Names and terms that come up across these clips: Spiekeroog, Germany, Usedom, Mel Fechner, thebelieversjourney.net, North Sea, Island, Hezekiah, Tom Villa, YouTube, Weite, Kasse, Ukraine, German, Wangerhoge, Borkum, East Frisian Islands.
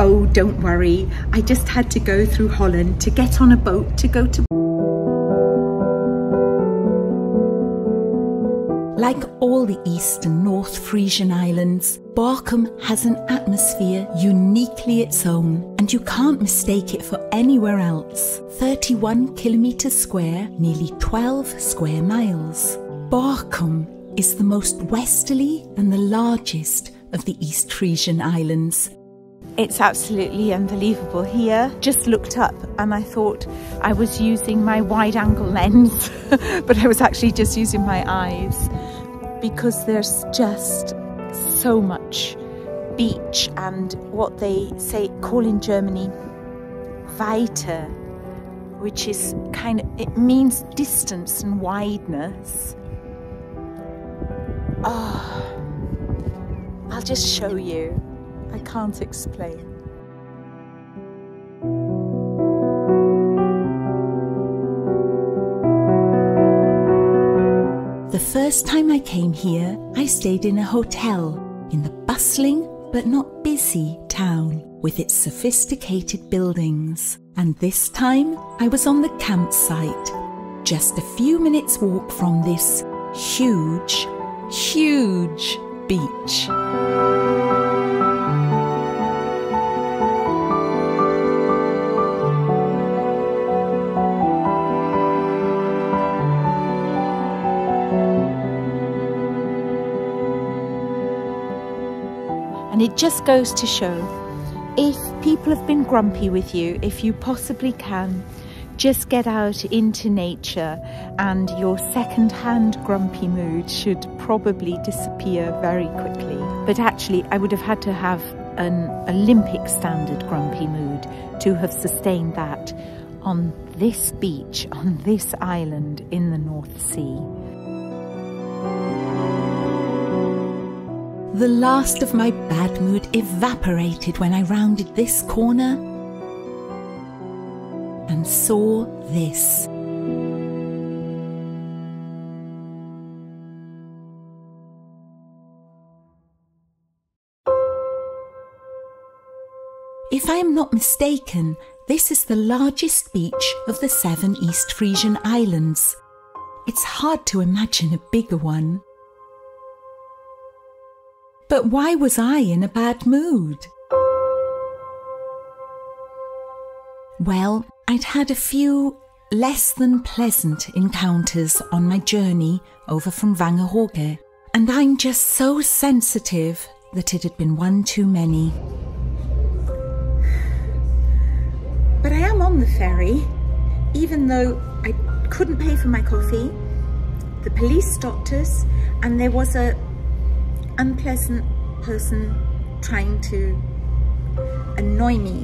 Oh, don't worry, I just had to go through Holland to get on a boat to go to... Like all the East and North Frisian Islands, Borkum has an atmosphere uniquely its own, and you can't mistake it for anywhere else. 31 kilometres square, nearly 12 square miles. Borkum is the most westerly and the largest of the East Frisian Islands. It's absolutely unbelievable here. Just looked up and I thought I was using my wide-angle lens, but I was actually just using my eyes, because there's just so much beach and what they call in Germany, Weite, which is kind of, it means distance and wideness. Oh, I'll just show you. I can't explain. The first time I came here, I stayed in a hotel in the bustling but not busy town with its sophisticated buildings. And this time I was on the campsite, just a few minutes walk from this huge, huge beach. And it just goes to show, if people have been grumpy with you, if you possibly can, just get out into nature and your second-hand grumpy mood should probably disappear very quickly. But actually, I would have had to have an Olympic-standard grumpy mood to have sustained that on this beach, on this island in the North Sea. The last of my bad mood evaporated when I rounded this corner and saw this. If I am not mistaken, this is the largest beach of the 7 East Frisian Islands. It's hard to imagine a bigger one. But why was I in a bad mood? Well, I'd had a few less than pleasant encounters on my journey over from Wangerhoge, and I'm just so sensitive that it had been one too many. But I am on the ferry, even though I couldn't pay for my coffee. The police stopped us, and there was a unpleasant person trying to annoy me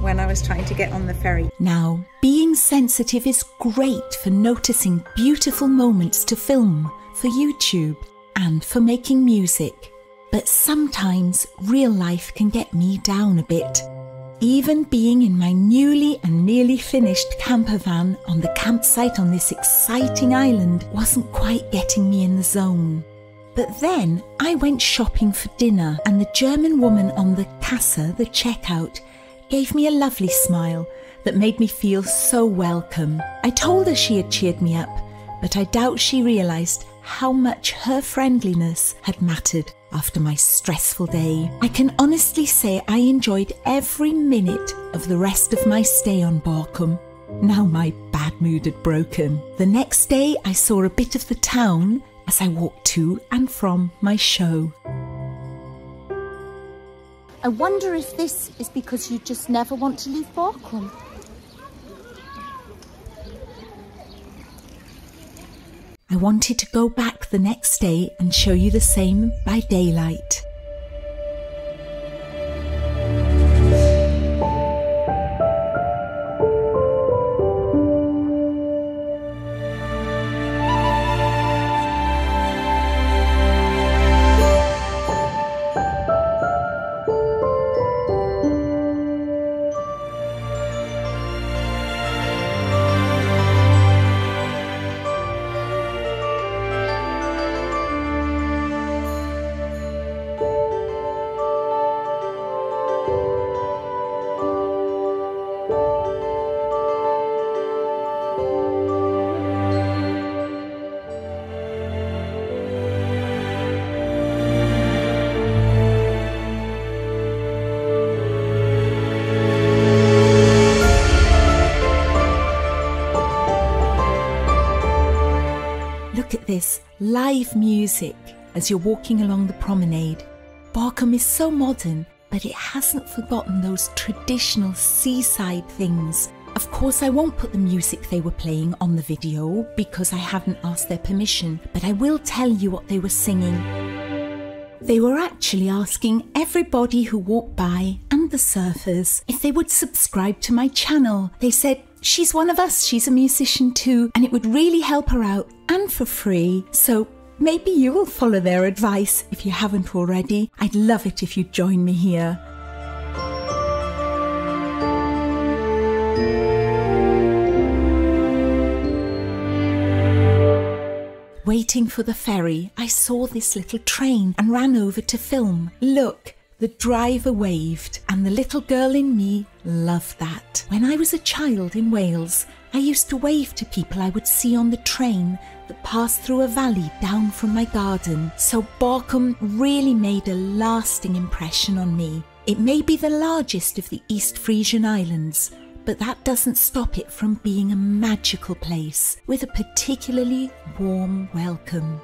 when I was trying to get on the ferry. Now, being sensitive is great for noticing beautiful moments to film, for YouTube, and for making music. But sometimes real life can get me down a bit. Even being in my newly and nearly finished camper van on the campsite on this exciting island wasn't quite getting me in the zone. But then I went shopping for dinner, and the German woman on the Kasse, the checkout, gave me a lovely smile that made me feel so welcome. I told her she had cheered me up, but I doubt she realised how much her friendliness had mattered after my stressful day. I can honestly say I enjoyed every minute of the rest of my stay on Borkum. Now my bad mood had broken. The next day I saw a bit of the town as I walked to and from my show. I wonder if this is because you just never want to leave Borkum. I wanted to go back the next day and show you the same by daylight. joyous, live music as you're walking along the promenade. Borkum is so modern, but it hasn't forgotten those traditional seaside things. Of course, I won't put the music they were playing on the video because I haven't asked their permission, but I will tell you what they were singing. They were actually asking everybody who walked by and the surfers if they would subscribe to my channel. They said, "She's one of us, she's a musician too, and it would really help her out and for free. So maybe you will follow their advice if you haven't already. I'd love it if you'd join me here." Waiting for the ferry, I saw this little train and ran over to film. Look, the driver waved, and the little girl in me loved that. When I was a child in Wales, I used to wave to people I would see on the train that passed through a valley down from my garden, so Borkum really made a lasting impression on me. It may be the largest of the East Frisian Islands, but that doesn't stop it from being a magical place with a particularly warm welcome.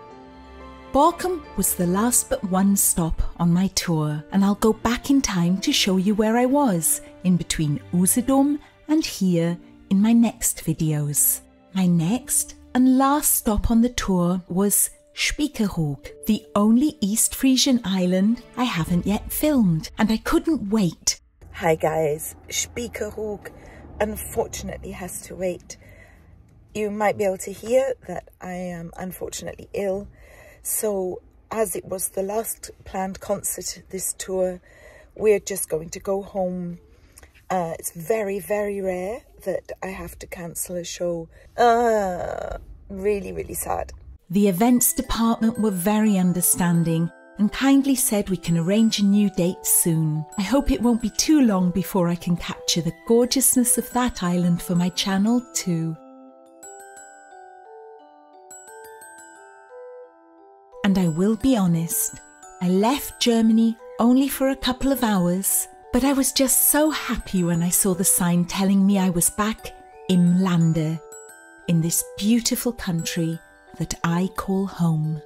Borkum was the last but one stop on my tour, and I'll go back in time to show you where I was in between Usedom and here in my next videos. My next and last stop on the tour was Spiekeroog, the only East Frisian island I haven't yet filmed, and I couldn't wait. Hi guys, Spiekeroog unfortunately has to wait. You might be able to hear that I am unfortunately ill, so as it was the last planned concert this tour, we're just going to go home. It's very, very rare that I have to cancel a show. Really, really sad. The events department were very understanding and kindly said we can arrange a new date soon. I hope it won't be too long before I can capture the gorgeousness of that island for my channel too. And I will be honest, I left Germany only for a couple of hours, but I was just so happy when I saw the sign telling me I was back im Lande, in this beautiful country that I call home.